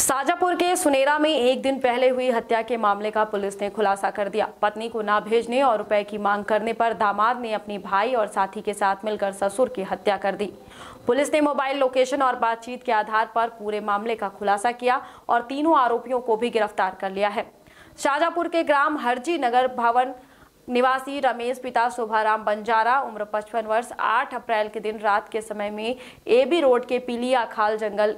शाहजापुर के सुनेरा में एक दिन पहले हुई हत्या के मामले का पुलिस ने खुलासा कर दिया। पत्नी को ना भेजने और रुपए की मांग करने पर दामाद ने अपने भाई और साथी के साथ मिलकर ससुर की हत्या कर दी। पुलिस ने मोबाइल लोकेशन और बातचीत के आधार पर पूरे मामले का खुलासा किया और तीनों आरोपियों को भी गिरफ्तार कर लिया है। शाहजापुर के ग्राम हरजी नगर भवन निवासी रमेश पिता शुभाराम बंजारा उम्र 55 वर्ष 8 अप्रैल के दिन रात के समय में एबी रोड के पीलिया खाल जंगल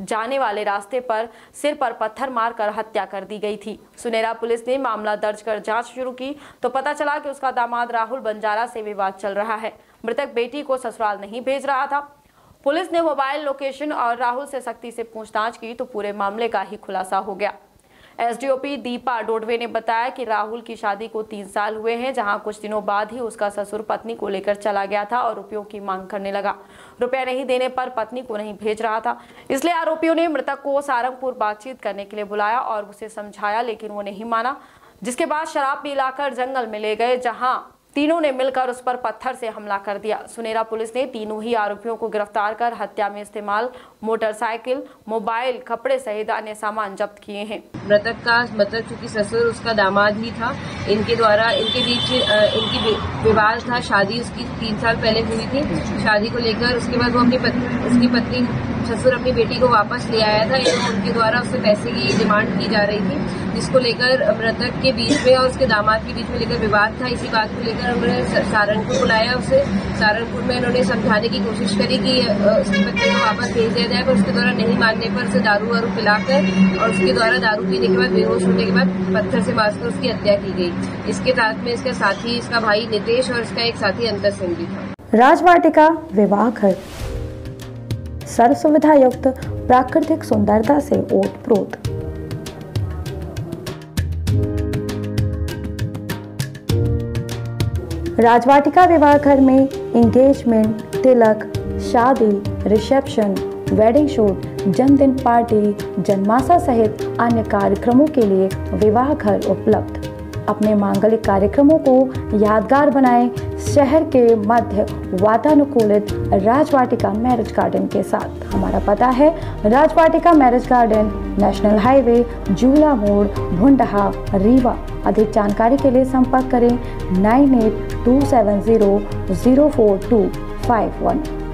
जाने वाले रास्ते पर सिर पर पत्थर मारकर हत्या कर दी गई थी। सुनेरा पुलिस ने मामला दर्ज कर जांच शुरू की तो पता चला कि उसका दामाद राहुल बंजारा से विवाद चल रहा है। मृतक बेटी को ससुराल नहीं भेज रहा था। पुलिस ने मोबाइल लोकेशन और राहुल से सख्ती से पूछताछ की तो पूरे मामले का ही खुलासा हो गया। एसडीओपी दीपा डोडवे ने बताया कि राहुल की शादी को 3 साल हुए हैं, जहां कुछ दिनों बाद ही उसका ससुर पत्नी को लेकर चला गया था और रुपयों की मांग करने लगा। रुपया नहीं देने पर पत्नी को नहीं भेज रहा था, इसलिए आरोपियों ने मृतक को सारंगपुर बातचीत करने के लिए बुलाया और उसे समझाया, लेकिन वो नहीं माना। जिसके बाद शराब पिलाकर जंगल में ले गए, जहाँ तीनों ने मिलकर उस पर पत्थर से हमला कर दिया। सुनेरा पुलिस ने तीनों ही आरोपियों को गिरफ्तार कर हत्या में इस्तेमाल मोटरसाइकिल, मोबाइल, कपड़े सहित अन्य सामान जब्त किए हैं। मृतक का चूँकि ससुर उसका दामाद ही था, इनके द्वारा इनके बीच इनकी विवाद था। शादी उसकी 3 साल पहले हुई थी। शादी को लेकर उसके बाद वो उसकी पत्नी ससुर अपनी बेटी को वापस ले आया था। उनके द्वारा उससे पैसे की डिमांड की जा रही थी, जिसको लेकर मृतक के बीच में और उसके दामाद के बीच में लेकर विवाद था। इसी बात को लेकर उन्होंने सारंगपुर बुलाया। उसे सारंगपुर में इन्होंने समझाने की कोशिश करी कि उसकी पत्नी को वापस भेज दिया जाए, पर उसके द्वारा नहीं मानने पर उसे दारू पिलाकर और उसके द्वारा दारू पीने के बाद बेहोश होने के बाद पत्थर से मारकर उसकी हत्या की गई। इसके साथ में इसका साथी, इसका भाई नितेश और इसका एक साथी अंतर सिंह भी था। राजवाटिका विवाह घर सर्व सुविधा युक्त प्राकृतिक सुंदरता से ओतप्रोत। राजवाटिका विवाह घर में एंगेजमेंट, तिलक, शादी, रिसेप्शन, वेडिंग शूट, जन्मदिन पार्टी, जन्माष्टमी सहित अन्य कार्यक्रमों के लिए विवाह घर उपलब्ध। अपने मांगलिक कार्यक्रमों को यादगार बनाएं शहर के मध्य वातानुकूलित राजवाटिका मैरिज गार्डन के साथ। हमारा पता है Rajvatika marriage garden, national highway, Jula मोड़, भुंडहा, रीवा। अधिक जानकारी के लिए संपर्क करें 9827004251।